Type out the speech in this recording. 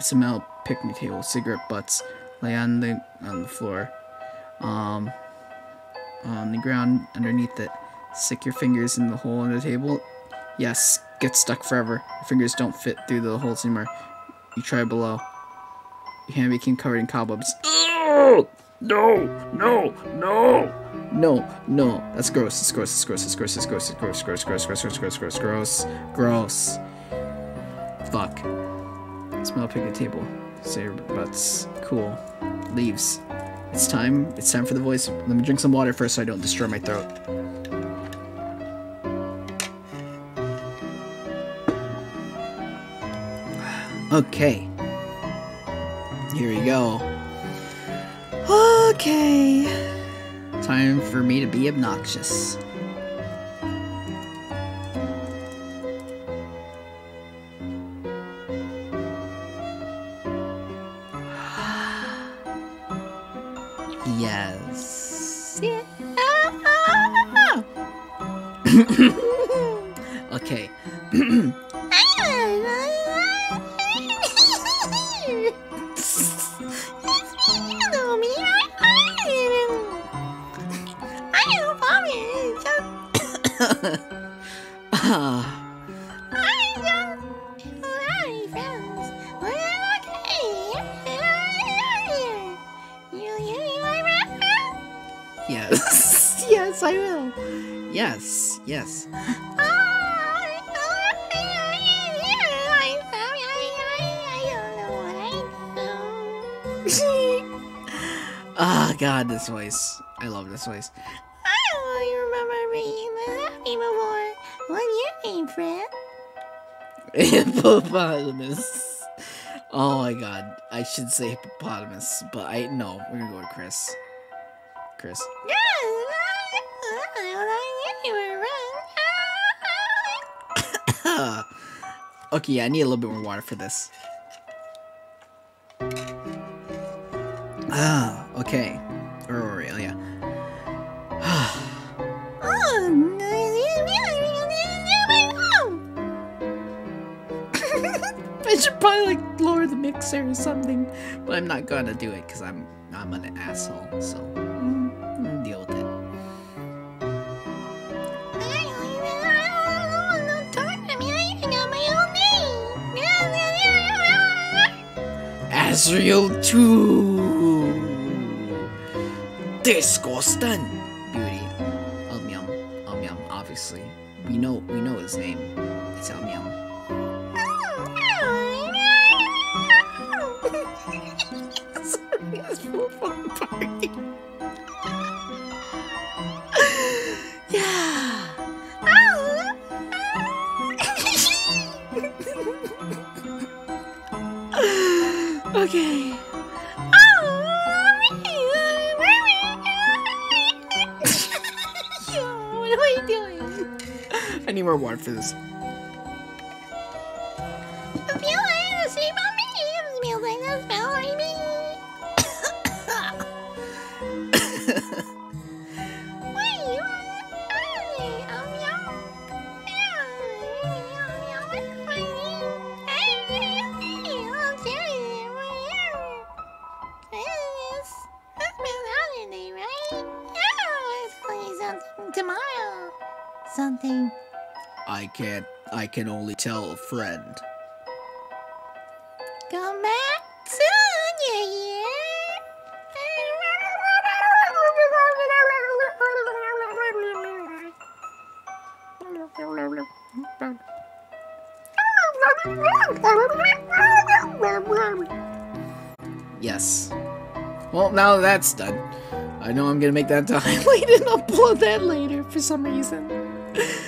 The smell of picnic table cigarette butts lay on the floor, on the ground underneath it. Stick your fingers in the hole in the table. Yes, get stuck forever. Your fingers don't fit through the holes anymore. You try below. Your hand became covered in cobwebs. Ugh! No! No! No! No, no, that's gross, it's gross, it's gross, it's gross, it's gross, it's gross, gross, gross, gross, gross, gross, gross, gross. Fuck. Smell picnic table. Say butts. Cool. Leaves. It's time for the voice. Let me drink some water first so I don't destroy my throat. Okay. Here we go. Okay. Time for me to be obnoxious. Yes. Yeah. Okay. Yes. Yes, I will. Yes, yes. Ah, oh, God, this voice. I love this voice. I don't remember being happy before. When you came, friend. Hippopotamus. Oh my God, I should say hippopotamus, but I no. We're gonna go to Chris. Chris. Okay, yeah, I need a little bit more water for this. Ah, okay. Or Aurelia. I should probably like lower the mixer or something, but I'm not gonna do it because I'm an asshole. So. Israel 2! Disgusting! Beauty. Elmium. Elmium, obviously. We know his name. It's Elmium. Okay. Yo, what are you doing? I need more water for this. Tomorrow, something. I can only tell a friend. Come back soon, you hear. Yes. Well, now that's done. I know I'm gonna make that time. I didn't upload that later for some reason.